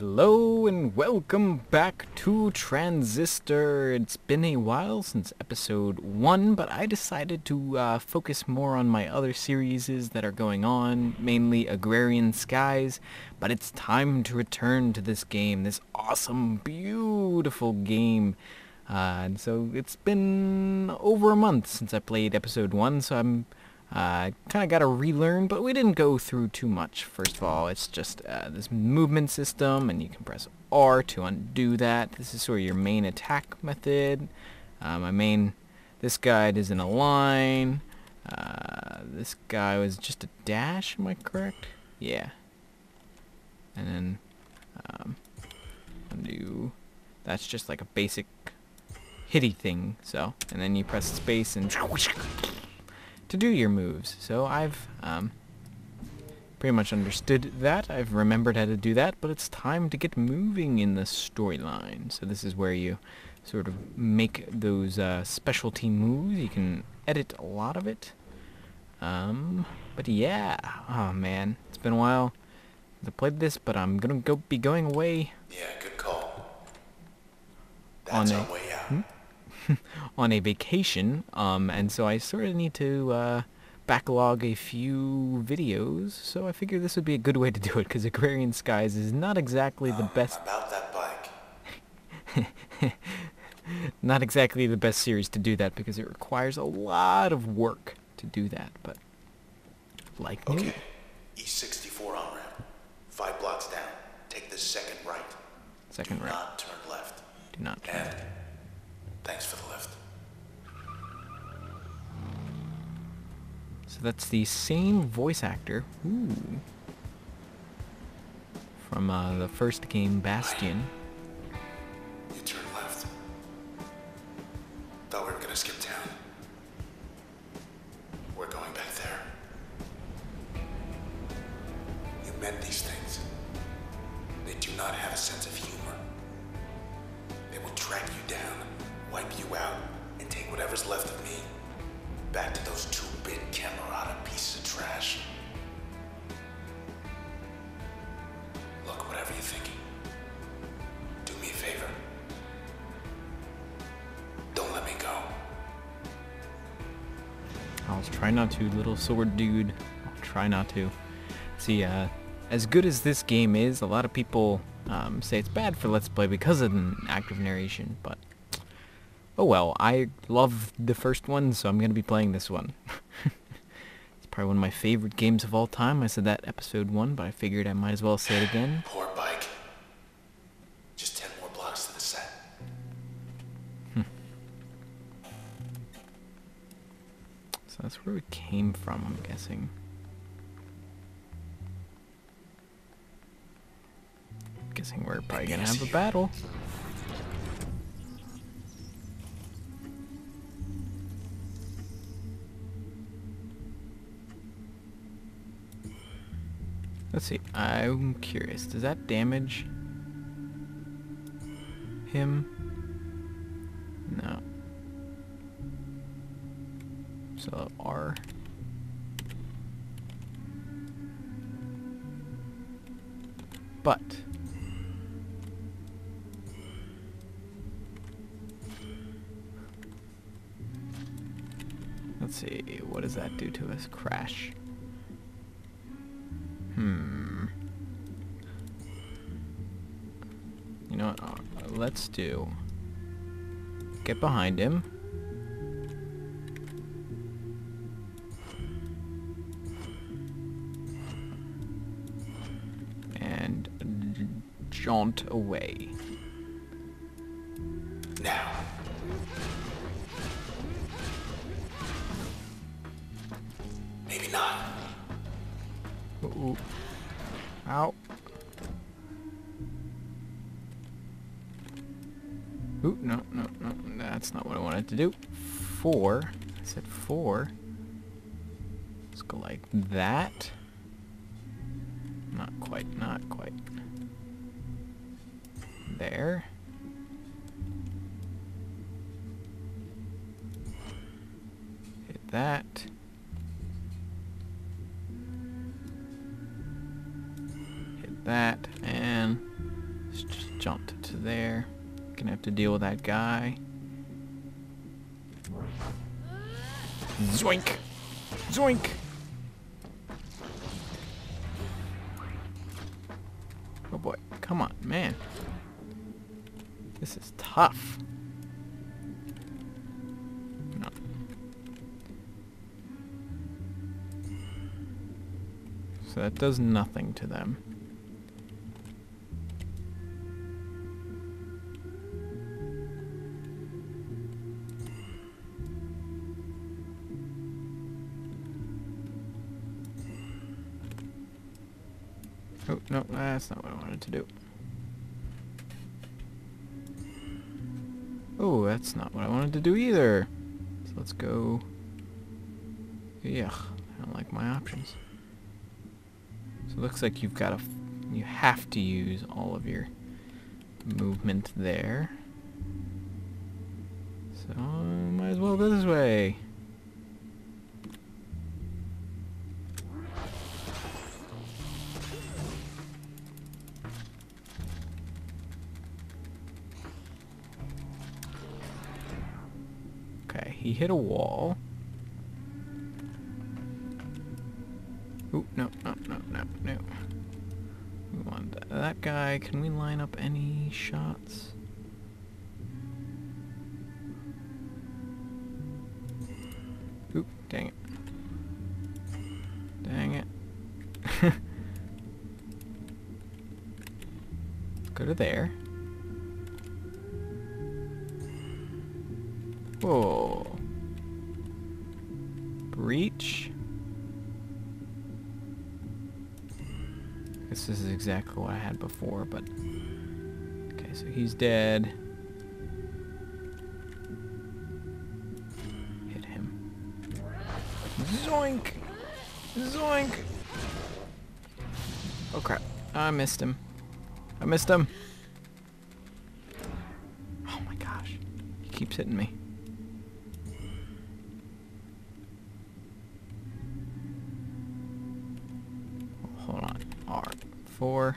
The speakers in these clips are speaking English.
Hello and welcome back to Transistor. It's been a while since episode 1, but I decided to focus more on my other series that are going on, mainly Agrarian Skies, but it's time to return to this game, this awesome, beautiful game. And so it's been over a month since I played episode 1, so I'm kind of got to relearn, but we didn't go through too much. First of all, it's just this movement system, and you can press R to undo that. This is sort of your main attack method. This guy is in a line. This guy was just a dash, am I correct? Yeah. And then undo. That's just like a basic hitty thing. So, and then you press space and to do your moves. So I've pretty much understood that. I've remembered how to do that, but it's time to get moving in the storyline. So this is where you sort of make those specialty moves. You can edit a lot of it. But yeah, oh man, it's been a while since I played this, but I'm gonna be going away. Yeah, good call. That's our way out. On a vacation, and so I sort of need to backlog a few videos, so I figured this would be a good way to do it, because Agrarian Skies is not exactly the best... About that bike. Not exactly the best series to do that, because it requires a lot of work to do that, but... Like me. Okay, E64 on-ramp. 5 blocks down. Take the second right. Second right. Do not turn left. Do not turn left. Thanks for the lift. So that's the same voice actor. Ooh. From the first game, Bastion. You turned left. Thought we were gonna skip town. We're going back there. You meant these things. They do not have a sense of humor. They will track you down. Wipe you out, and take whatever's left of me back to those 2-bit camarada pieces of trash. Look, whatever you're thinking, do me a favor. Don't let me go. I'll try not to, little sword dude. I'll try not to. See, as good as this game is, a lot of people say it's bad for Let's Play because of an active narration, but... Oh well, I love the first one, so I'm going to be playing this one. It's probably one of my favorite games of all time. I said that episode 1, but I figured I might as well say it again. Poor bike. Just 10 more blocks to the set. So that's where we came from, I'm guessing. I'm guessing we're probably going to have a battle. Let's see, I'm curious, does that damage him? No. So R. But. Let's see, what does that do to us? Crash. You know what, let's do... Get behind him. And... jaunt away. Now. Maybe not. Ooh. Ow. Ooh, no, that's not what I wanted to do. 4. I said 4. Let's go like that. Not quite. There. Hit that. Hit that, and jumped to there. Gonna have to deal with that guy. Zoink! Zoink! Oh boy, come on, man. This is tough. No. So that does nothing to them. Oh, no, that's not what I wanted to do. Oh, that's not what I wanted to do either. So let's go... Ugh, I don't like my options. So it looks like you've got a... you have to use all of your movement there. So might as well go this way. He hit a wall. Ooh, no, no, no, no, no. We want that guy. Can we line up any shots? Oop, dang it. Dang it. Go to there. Whoa. Breach. I guess this is exactly what I had before, but... Okay, so he's dead. Hit him. Zoink! Zoink! Oh crap. I missed him. I missed him! Oh my gosh. He keeps hitting me. Four.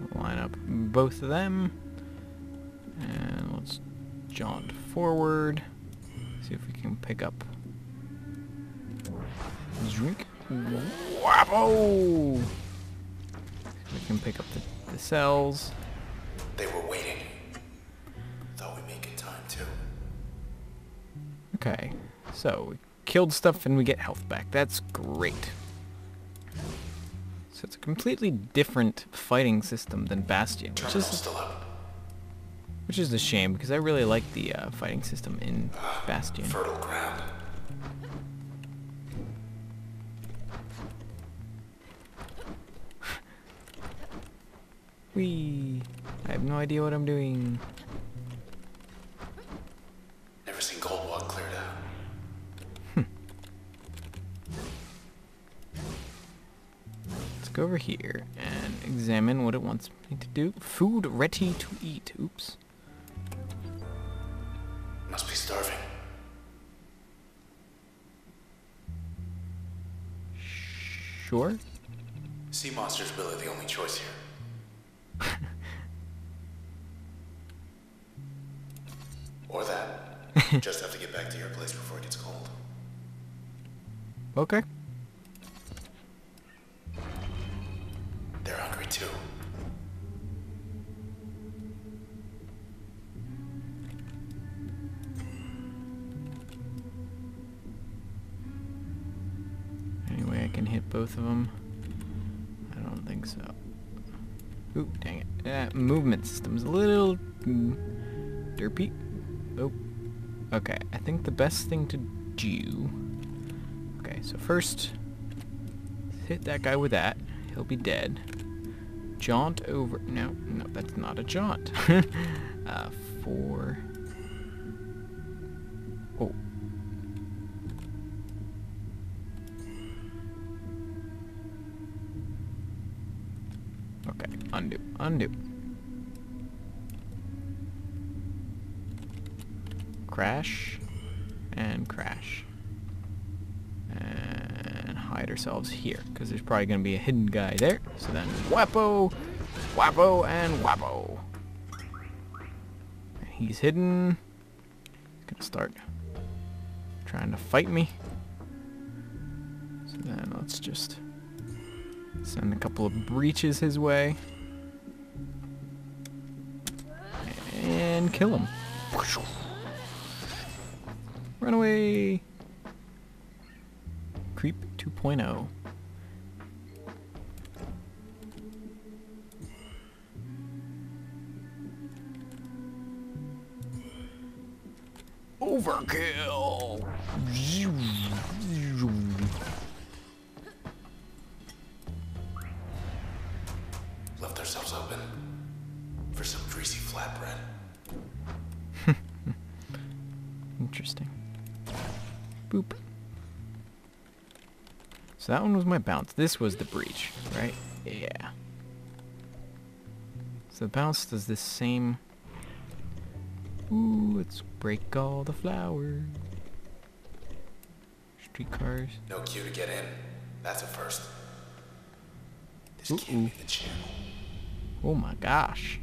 We'll line up both of them, and let's jaunt forward. See if we can pick up. Drink. Whoa! We can pick up the cells. They were waiting. Thought we'd make it time too. Okay, so we killed stuff and we get health back. That's great. So it's a completely different fighting system than Bastion, which is a shame because I really like the fighting system in Bastion. Fertile ground. Whee. I have no idea what I'm doing. Never seen Goldwalk cleared out. Let's go over here and examine what it wants me to do. Food ready to eat. Oops. Must be starving. Sure. Sea monsters really the only choice here. Or that. Just have to get back to your place before it gets cold. Okay. They're hungry too. Anyway, I can hit both of them. I don't think so. Ooh, dang it. That movement system's a little... derpy. Oh, okay, I think the best thing to do... Okay, so first, hit that guy with that. He'll be dead. Jaunt over... No, no, that's not a jaunt. Four... Oh. Okay, undo, undo. Crash. And crash. And hide ourselves here, because there's probably going to be a hidden guy there. So then WAPO! WAPO and WAPO! And he's hidden. He's going to start trying to fight me. So then let's just send a couple of breaches his way. And kill him. Run away! Creep 2.0. Overkill! Left ourselves open for some greasy flatbread. Interesting. Boop. So that one was my bounce. This was the breach, right? Yeah. So the bounce does this same... Ooh, let's break all the flowers. Streetcars. No queue to get in. That's a first. This can't be the channel. Oh my gosh.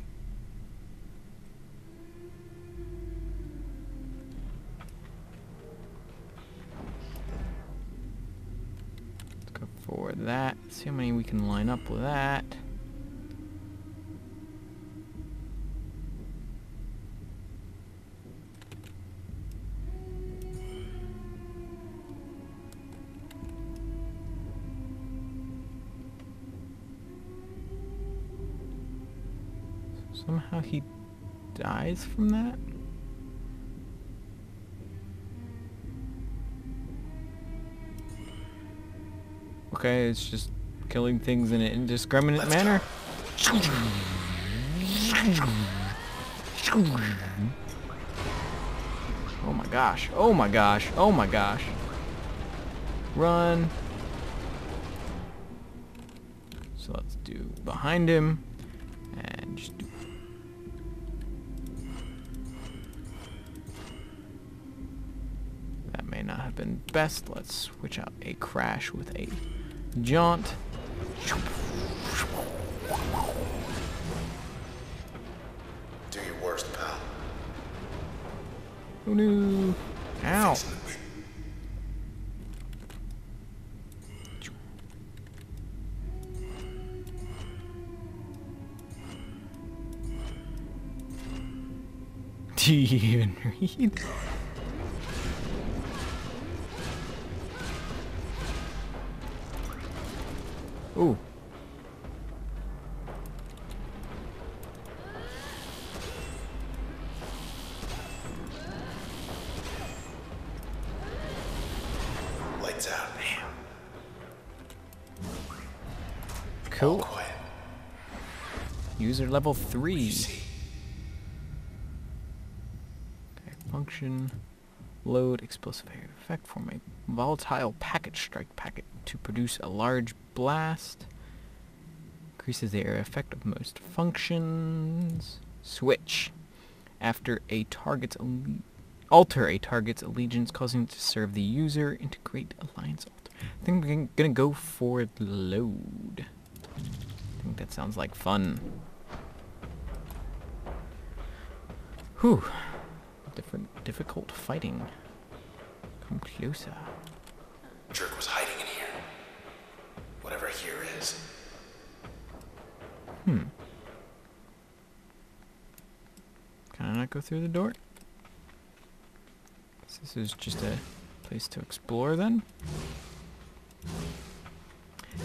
For that. See how many we can line up with that. So somehow he dies from that? Okay, it's just killing things in an indiscriminate manner. Oh my gosh, oh my gosh, oh my gosh. Run. So let's do behind him and just do. That may not have been best. Let's switch out a crash with a jaunt. Do your worst, pal. Oh no. Ow. Do you even read? Ooh. Lights out, man. Cool. Quiet. User level 3. Okay, function. Load explosive air effect. Form a volatile packet strike packet to produce a large blast. Increases the area effect of most functions. Switch. After a target's alter a target's allegiance, causing it to serve the user. Integrate alliance alter. I think we're gonna go for load. I think that sounds like fun. Whew. Difficult fighting. Come closer. Jerk was hiding in here. Whatever here is. Hmm. Can I not go through the door? So this is just a place to explore then? See,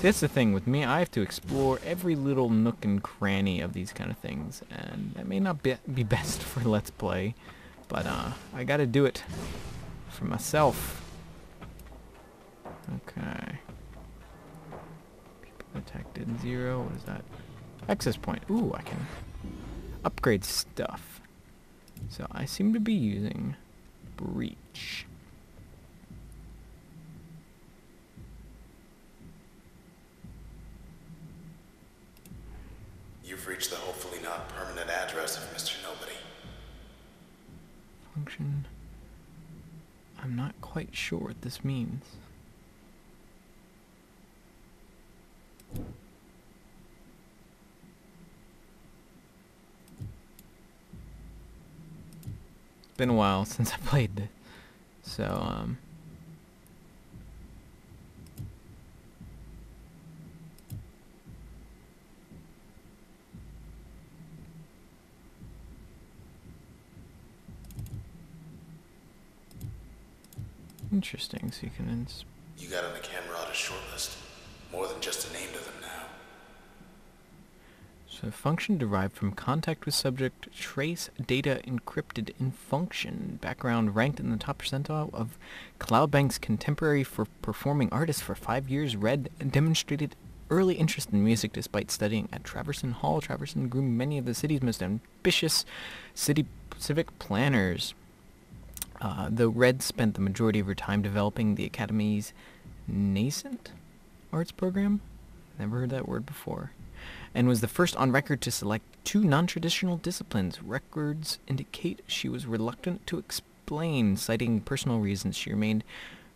that's the thing with me. I have to explore every little nook and cranny of these kind of things. And that may not be best for Let's Play. But I gotta do it for myself. Okay. People detected 0. What is that? Access point. Ooh, I can upgrade stuff. So I seem to be using breach. You've reached the hopefully not permanent address of Mr. Nobody. Function I'm not quite sure what this means. It's been a while since I played this, so interesting, so you can You got on the Camrata shortlist. More than just a name to them now. So function derived from contact with subject, trace data encrypted in function. Background ranked in the top percentile of Cloudbank's contemporary for performing artists for 5 years. Read demonstrated early interest in music despite studying at Traverson Hall. Traverson grew many of the city's most ambitious civic planners. Though Red spent the majority of her time developing the Academy's nascent arts program, never heard that word before, and was the first on record to select two non-traditional disciplines. Records indicate she was reluctant to explain, citing personal reasons. She remained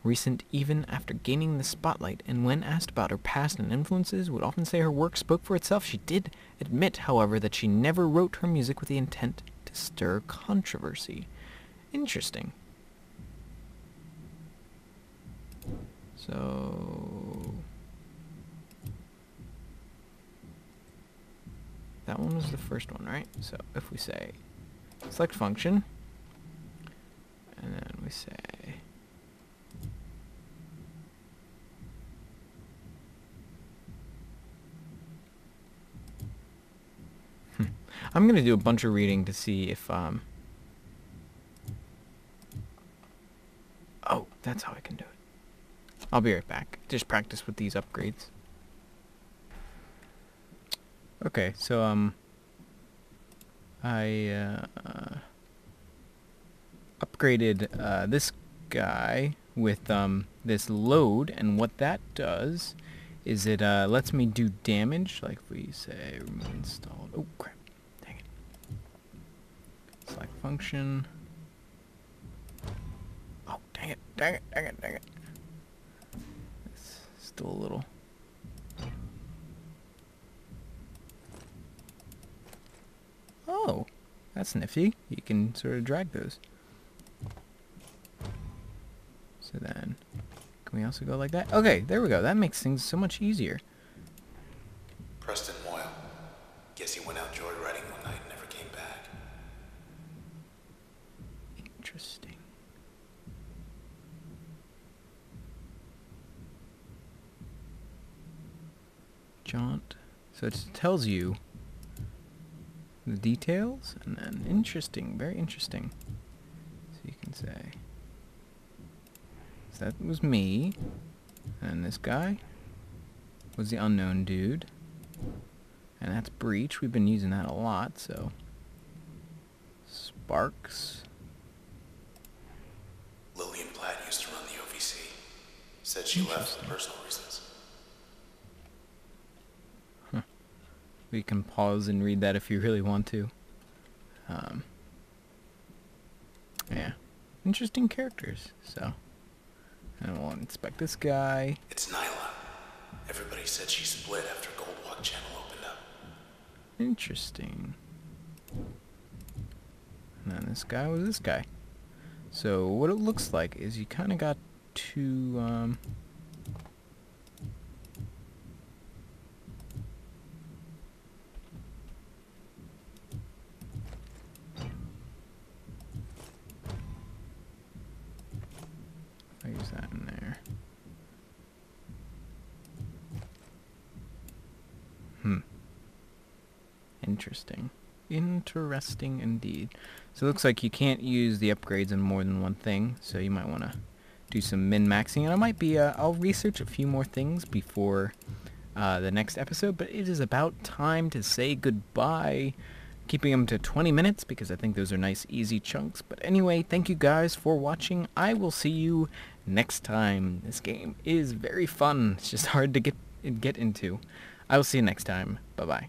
recent even after gaining the spotlight, and when asked about her past and influences, would often say her work spoke for itself. She did admit, however, that she never wrote her music with the intent to stir controversy. Interesting. So that one was the first one, right? So if we say select function, and then we say I'm going to do a bunch of reading to see if oh, that's how I can do it. I'll be right back. Just practice with these upgrades. Okay, so, I upgraded, this guy with, this load, and what that does is it, lets me do damage, like if we say remove installed. Oh, crap. Dang it. Select function. Dang it. It's still a little. Oh, that's nifty. You can sort of drag those. So then, can we also go like that? Okay, there we go. That makes things so much easier. Preston Moyle. Guess he went out joyriding one night and never came back. Interesting. Jaunt. So it tells you the details, and then interesting, very interesting. So you can say, so that was me, and this guy was the unknown dude, and that's Breach. We've been using that a lot, so Sparks. Lillian Platt used to run the OVC. Said she left for personal reasons. We can pause and read that if you really want to. Yeah. Interesting characters, so. And we'll inspect this guy. It's Nyla. Everybody said she split after Goldwalk channel opened up. Interesting. And then this guy was this guy. So what it looks like is you kind of got to, Interesting indeed. So it looks like you can't use the upgrades in more than one thing, so you might want to do some min-maxing, and I might be, I'll research a few more things before the next episode, but it is about time to say goodbye, keeping them to 20 minutes, because I think those are nice, easy chunks. But anyway, thank you guys for watching. I will see you next time. This game is very fun. It's just hard to get into. I will see you next time. Bye-bye.